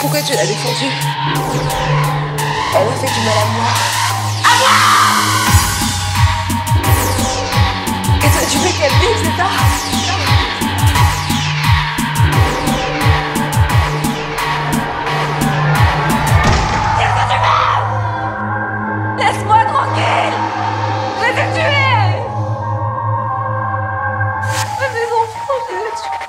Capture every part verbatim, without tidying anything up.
Pourquoi tu l'as défendu? Elle m'a fait du mal à moi. À moi! Et toi, tu veux qu'elle vive, c'est ça? Qu'est-ce que tu veux? Laisse-moi tranquille! Je vais te tuer! Mes enfants, je les ai tués.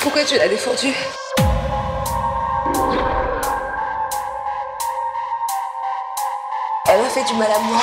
Pourquoi tu l'as défendu? Elle m'a fait du mal à moi.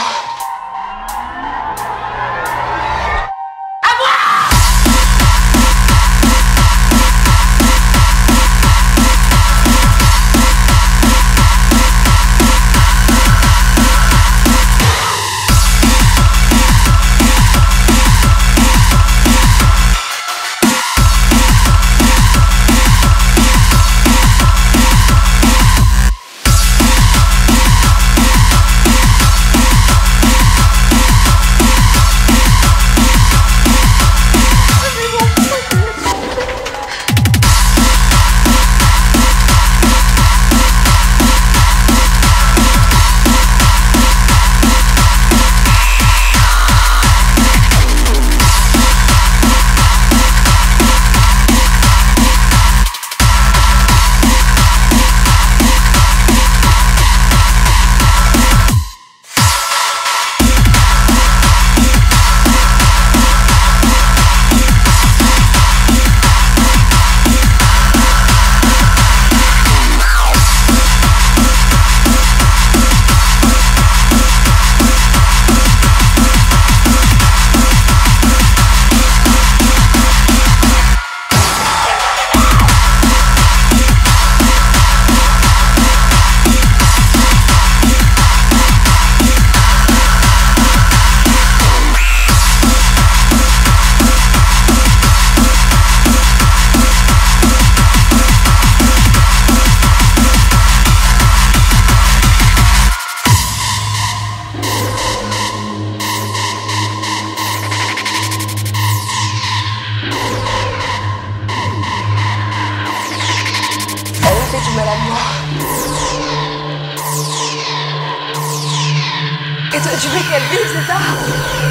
Et toi, tu veux qu'elle vive, c'est ça?